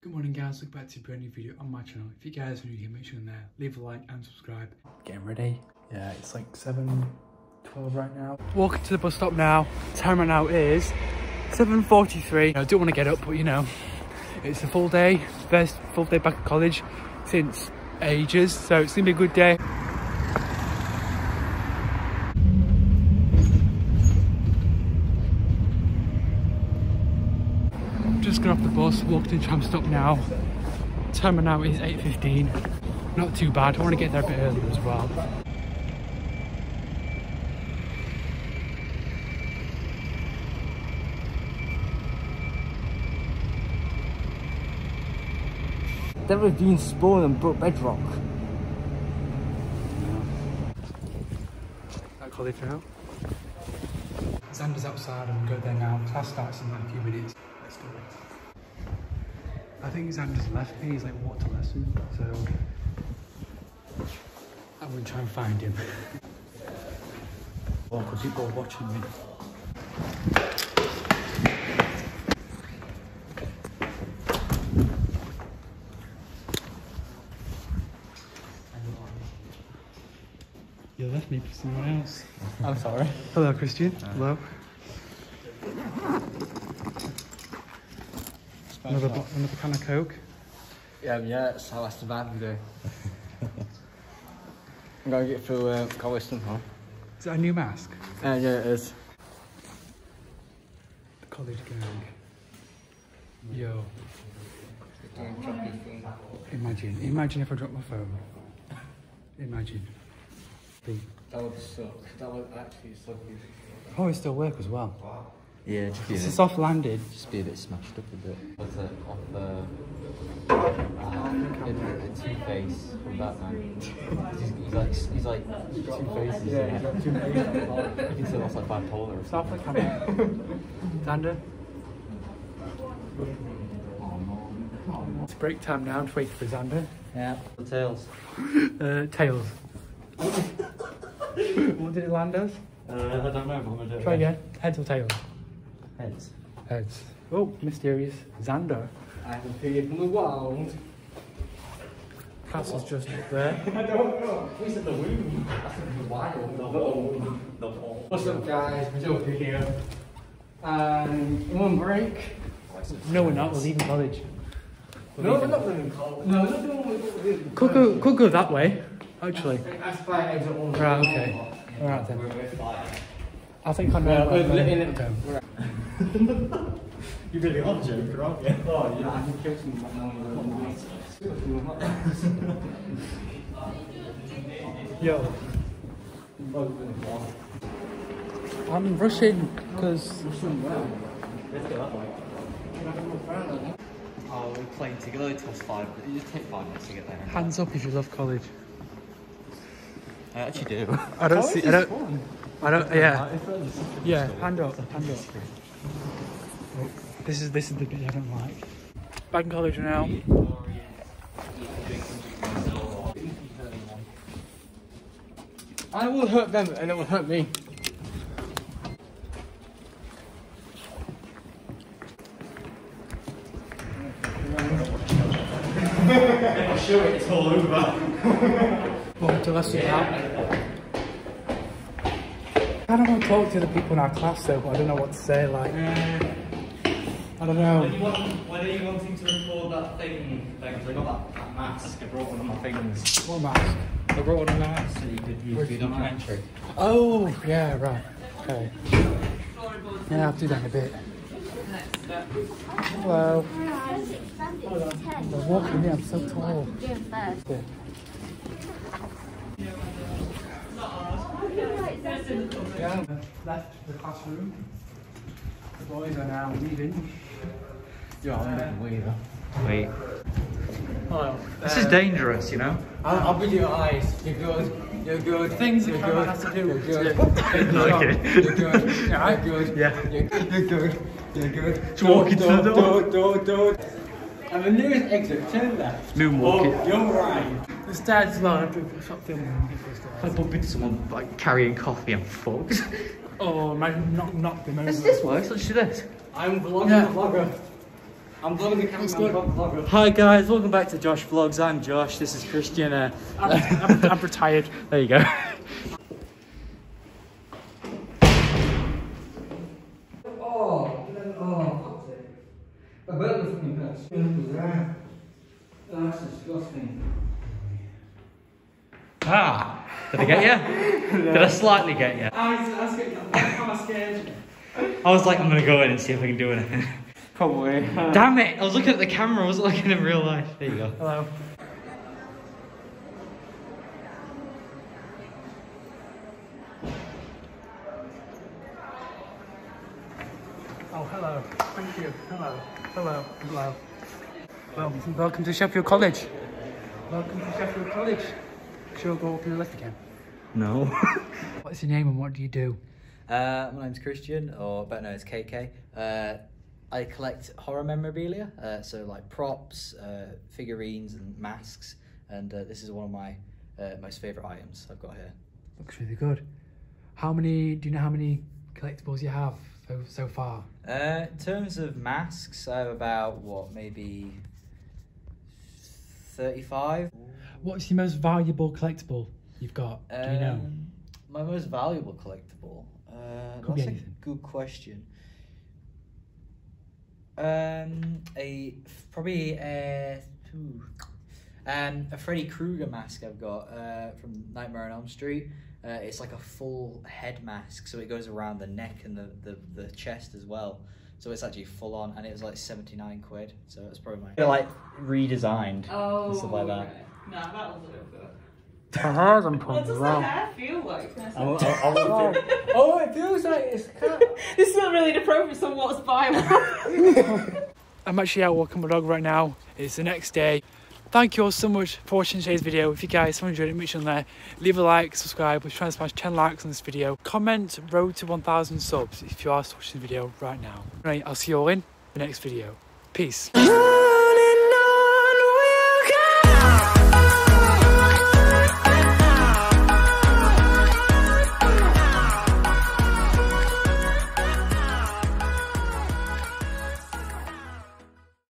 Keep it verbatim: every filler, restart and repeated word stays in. Good morning guys, welcome back to a brand new video on my channel. If you guys are new here, make sure you're there, leave a like and subscribe. Getting ready. Yeah, it's like seven twelve right now. Walking to the bus stop now. Time right now is seven forty-three. I don't want to get up, but you know, it's a full day. First full day back at college since ages, so it's going to be a good day. Just got off the bus, walked in tram stop now. Time now is eight fifteen. Not too bad, I want to get there a bit earlier as well. There have been spawn and broke bedrock. At college now. Xander's outside and we'll go there now. Class starts in like a few minutes. Let's go. I think Xander's left me, he's like walked to lesson, so I'm gonna try and find him. Oh, because people are watching me. You left me for someone else. I'm sorry. Hello, Christian. Uh, Hello. Another, another can of Coke. Yeah, yeah, it's our last event today. I'm going to get through uh, college somehow. Is that a new mask? Uh, yeah, it is. The college gang. Yo. Imagine, imagine if I dropped my phone. Imagine. That would suck. That would actually suck. Probably still work as well. Wow. Yeah, just be it's a, a soft landed. Just be a bit smashed up a bit. Was it off the uh, in, in Two Face from Batman? he's, he's like he's like Two Faces. Yeah, he's like Two Faces. You can tell off like bipolar or something. Stop the camera. Xander. It's break time now. To wait for Xander. Yeah. The tails. uh, tails. What did it land as? Uh, I don't know. What do Try again. Heads or tails? Heads. Heads. Oh, mysterious. Xander. I haven't appeared in the world. Castle's just up there. I don't know. We said the womb. I said the wild. The womb. The womb. What's up, guys? We're Joker here. And we're on break. No, we're not. We're leaving college. We're no, leaving. We're not leaving college. No, we're not leaving college. Could go, could go that way. Actually. That's by exit one. Right, okay. Alright then. I think I know. We're letting it go. You really are joking, aren't you? Oh, yeah, I can kill someone right now. Yo. I'm rushing because. Let's go that way. Oh, we're playing together till five. You just take five minutes to get there. Hands up if you love college. I actually do. I don't see. I don't. Fun. I don't. Yeah. Yeah. Hand up. Hand up. Oh, this is this is the bit I don't like. Back in college now. I will hurt them, and it will hurt me. I'm sure it's all over. Well, to lesson yeah. I don't want to talk to the people in our class though, but I don't know what to say, like... Yeah. I don't know. When, you want, when are you wanting to record that thing? Because I got that, that mask, I brought one of my things. What mask? I brought one of my mask. So you could use the documentary. Oh, yeah, right. Okay. Yeah, I'll do that in a bit. Hello. I'm walking here, I'm so tall. Yeah. Yeah, left the classroom. The boys are now leaving. Yeah, I'm getting weirder. Wait. Hello. This uh, is dangerous, you know? I'll, I'll be your eyes. You're good. You're good. Things that you're good. To do. You're good. Okay. You're good. Yeah, I'm good. Yeah. You're good. You're good. You're good. Just walk into the door. Door, door, door. And the nearest exit, turn left. Moonwalk it. Oh, you're right. The stairs low. I bump into someone like carrying coffee, I'm fucked. Oh, man, knock, knock them over. Is this worse? Let's do this. I'm vlogging, yeah. The vlogger. I'm vlogging the camera, I'm vlogger. Hi guys, welcome back to Josh Vlogs. I'm Josh, this is Christian. Uh, I'm, I'm, I'm retired. There you go. Oh, oh. I burnt the fucking pants. That's disgusting. Ah, did I get you? Did I slightly get you? I was scared. I was like, I'm gonna go in and see if I can do anything. Probably. Damn it! I was looking at the camera, I wasn't looking in real life. There you go. Hello. Oh, hello. Thank you. Hello. Hello. Hello. Well, welcome to Sheffield College. Welcome to Sheffield College. Shall we go up to the left again? No. What's your name and what do you do? Uh, my name's Christian, or better known as K K. Uh, I collect horror memorabilia, uh, so like props, uh, figurines and masks, and uh, this is one of my uh, most favourite items I've got here. Looks really good. How many, do you know how many collectibles you have so, so far? Uh, in terms of masks, I have about, what, maybe thirty-five. What's your most valuable collectible you've got, um, do you know? My most valuable collectible? Uh, Could that's be anything. A good question. Um, a probably a ooh, um a Freddy Krueger mask I've got uh from Nightmare on Elm Street. Uh, it's like a full head mask, so it goes around the neck and the the, the chest as well. So it's actually full on, and it was like seventy nine quid. So it's probably my they're like redesigned oh, and stuff like that. Okay. No, that'll do it. The hair's on point as well. What does the hair feel like? I'll, I'll, I'll oh, it feels like it's kind of... This is not really appropriate, so what's by what? I'm actually out walking my dog right now. It's the next day. Thank you all so much for watching today's video. If you guys enjoyed it, make sure there, leave a like, subscribe. We're trying to smash ten likes on this video. Comment road to one thousand subs if you are watching the video right now. Right, I'll see you all in the next video. Peace.